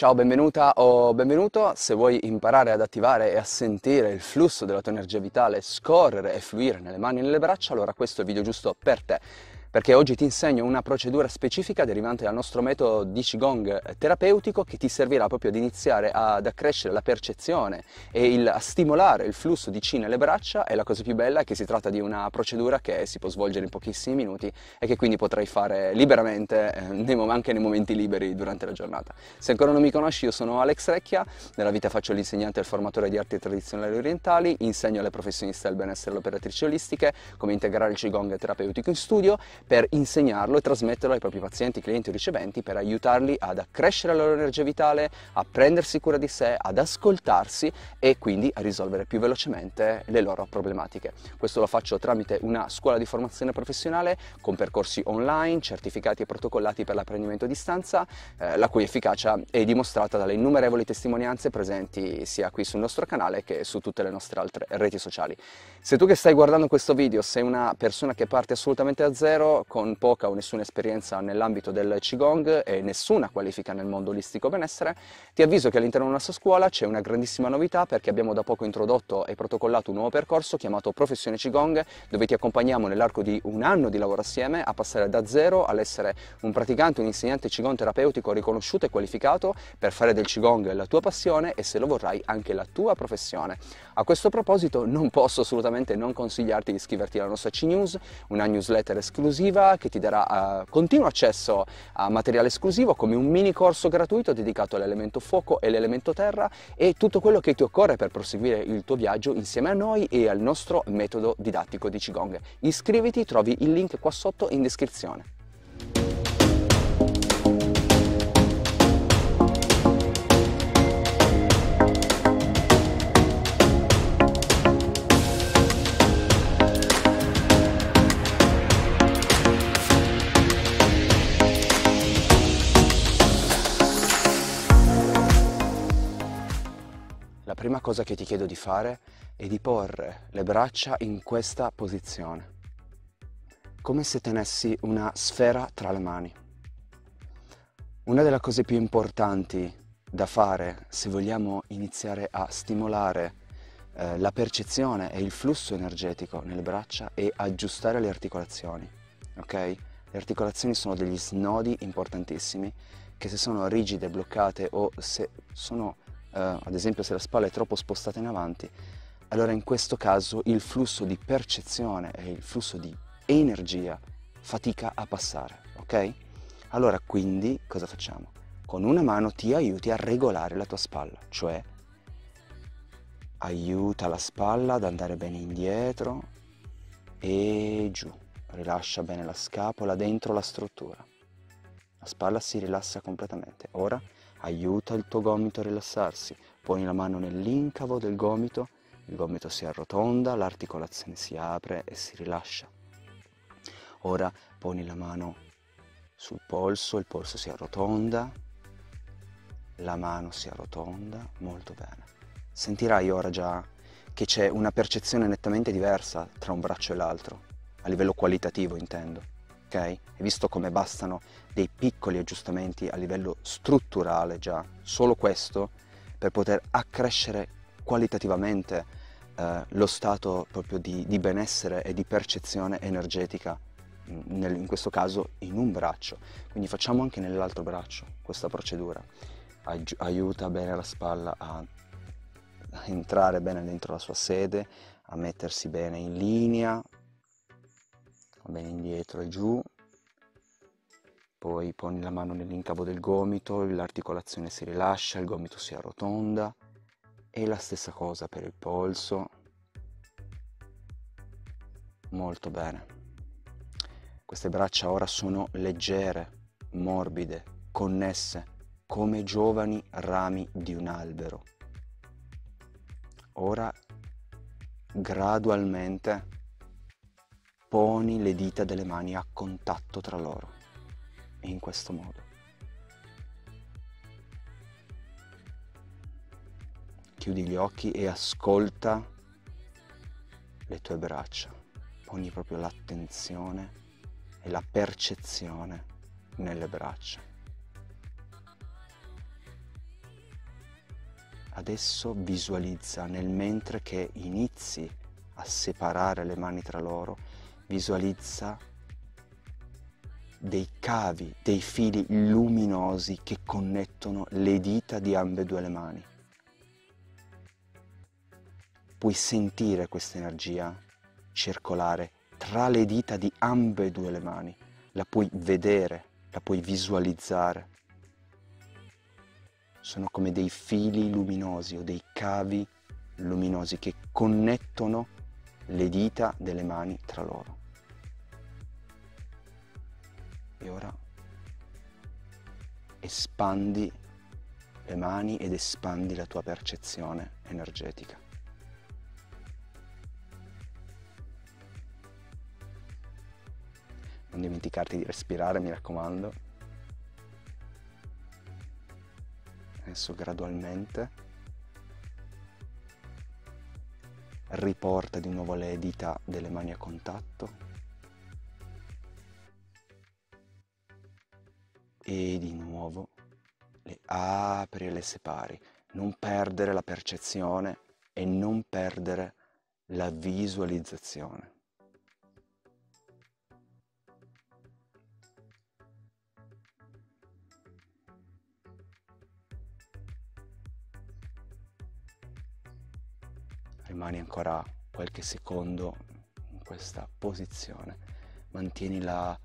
Ciao, benvenuta o benvenuto. Se vuoi imparare ad attivare e a sentire il flusso della tua energia vitale scorrere e fluire nelle mani e nelle braccia, allora questo è il video giusto per te, perché oggi ti insegno una procedura specifica derivante dal nostro metodo di Qigong terapeutico che ti servirà proprio ad iniziare ad accrescere la percezione e a stimolare il flusso di Qi nelle braccia. E la cosa più bella è che si tratta di una procedura che si può svolgere in pochissimi minuti e che quindi potrai fare liberamente anche nei momenti liberi durante la giornata. Se ancora non mi conosci, io sono Alex Recchia, nella vita faccio l'insegnante e il formatore di arti tradizionali orientali, insegno alle professioniste del benessere e alle operatrici olistiche come integrare il Qigong terapeutico in studio per insegnarlo e trasmetterlo ai propri pazienti, clienti o riceventi, per aiutarli ad accrescere la loro energia vitale, a prendersi cura di sé, ad ascoltarsi e quindi a risolvere più velocemente le loro problematiche. Questo lo faccio tramite una scuola di formazione professionale con percorsi online, certificati e protocollati per l'apprendimento a distanza, la cui efficacia è dimostrata dalle innumerevoli testimonianze presenti sia qui sul nostro canale che su tutte le nostre altre reti sociali. Se tu che stai guardando questo video sei una persona che parte assolutamente da zero, con poca o nessuna esperienza nell'ambito del Qigong e nessuna qualifica nel mondo olistico benessere, ti avviso che all'interno della nostra scuola c'è una grandissima novità, perché abbiamo da poco introdotto e protocollato un nuovo percorso chiamato Professione Qigong, dove ti accompagniamo nell'arco di un anno di lavoro assieme a passare da zero all'essere un praticante, un insegnante Qigong terapeutico riconosciuto e qualificato, per fare del Qigong la tua passione e, se lo vorrai, anche la tua professione. A questo proposito non posso assolutamente non consigliarti di iscriverti alla nostra Qi News, una newsletter esclusiva che ti darà continuo accesso a materiale esclusivo come un mini corso gratuito dedicato all'elemento fuoco e l'elemento terra e tutto quello che ti occorre per proseguire il tuo viaggio insieme a noi e al nostro metodo didattico di Qigong. Iscriviti, trovi il link qua sotto in descrizione. La prima cosa che ti chiedo di fare è di porre le braccia in questa posizione, come se tenessi una sfera tra le mani. Una delle cose più importanti da fare se vogliamo iniziare a stimolare la percezione e il flusso energetico nelle braccia è aggiustare le articolazioni, ok? Le articolazioni sono degli snodi importantissimi che, se sono rigide, bloccate o se sono ad esempio se la spalla è troppo spostata in avanti, allora in questo caso il flusso di percezione e il flusso di energia fatica a passare, ok? Allora quindi cosa facciamo? Con una mano ti aiuti a regolare la tua spalla, cioè aiuta la spalla ad andare bene indietro e giù, rilascia bene la scapola dentro la struttura, la spalla si rilassa completamente. Ora aiuta il tuo gomito a rilassarsi, poni la mano nell'incavo del gomito, il gomito si arrotonda, l'articolazione si apre e si rilascia. Ora poni la mano sul polso, il polso si arrotonda, la mano si arrotonda, molto bene. Sentirai ora già che c'è una percezione nettamente diversa tra un braccio e l'altro, a livello qualitativo intendo. Okay? E visto come bastano dei piccoli aggiustamenti a livello strutturale già, solo questo, per poter accrescere qualitativamente lo stato proprio di benessere e di percezione energetica, in questo caso in un braccio. Quindi facciamo anche nell'altro braccio questa procedura. Aiuta bene la spalla a entrare bene dentro la sua sede, a mettersi bene in linea, bene indietro e giù, poi poni la mano nell'incavo del gomito, l'articolazione si rilascia, il gomito si arrotonda e la stessa cosa per il polso, molto bene. Queste braccia ora sono leggere, morbide, connesse come giovani rami di un albero. Ora gradualmente poni le dita delle mani a contatto tra loro, in questo modo. Chiudi gli occhi e ascolta le tue braccia. Poni proprio l'attenzione e la percezione nelle braccia. Adesso visualizza nel mentre che inizi a separare le mani tra loro, visualizza dei cavi, dei fili luminosi che connettono le dita di ambedue le mani. Puoi sentire questa energia circolare tra le dita di ambedue le mani, la puoi vedere, la puoi visualizzare. Sono come dei fili luminosi o dei cavi luminosi che connettono le dita delle mani tra loro. E ora espandi le mani ed espandi la tua percezione energetica. Non dimenticarti di respirare, mi raccomando. Adesso gradualmente riporta di nuovo le dita delle mani a contatto. E di nuovo le apri e le separi. Non perdere la percezione e non perdere la visualizzazione. Rimani ancora qualche secondo in questa posizione. Mantieni la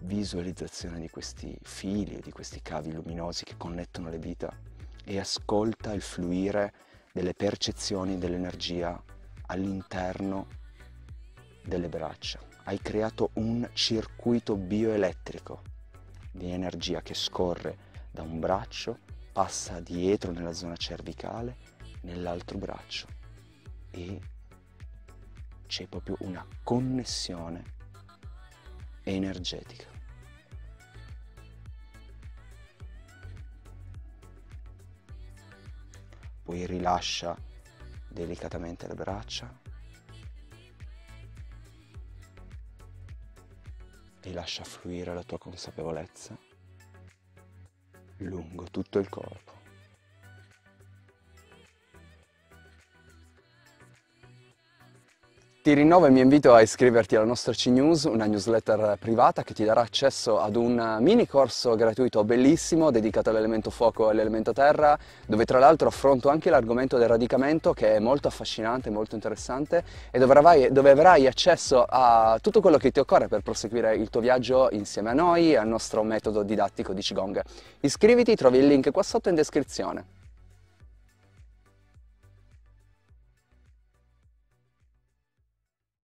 visualizzazione di questi fili, di questi cavi luminosi che connettono le dita e ascolta il fluire delle percezioni dell'energia all'interno delle braccia. Hai creato un circuito bioelettrico di energia che scorre da un braccio, passa dietro nella zona cervicale, nell'altro braccio e c'è proprio una connessione energetica. Poi rilascia delicatamente le braccia e lascia fluire la tua consapevolezza lungo tutto il corpo. Ti rinnovo il mio invito a iscriverti alla nostra Qi News, una newsletter privata che ti darà accesso ad un mini corso gratuito bellissimo dedicato all'elemento fuoco e all'elemento terra, dove tra l'altro affronto anche l'argomento del radicamento, che è molto affascinante, molto interessante, e dove avrai accesso a tutto quello che ti occorre per proseguire il tuo viaggio insieme a noi e al nostro metodo didattico di Qigong. Iscriviti, trovi il link qua sotto in descrizione.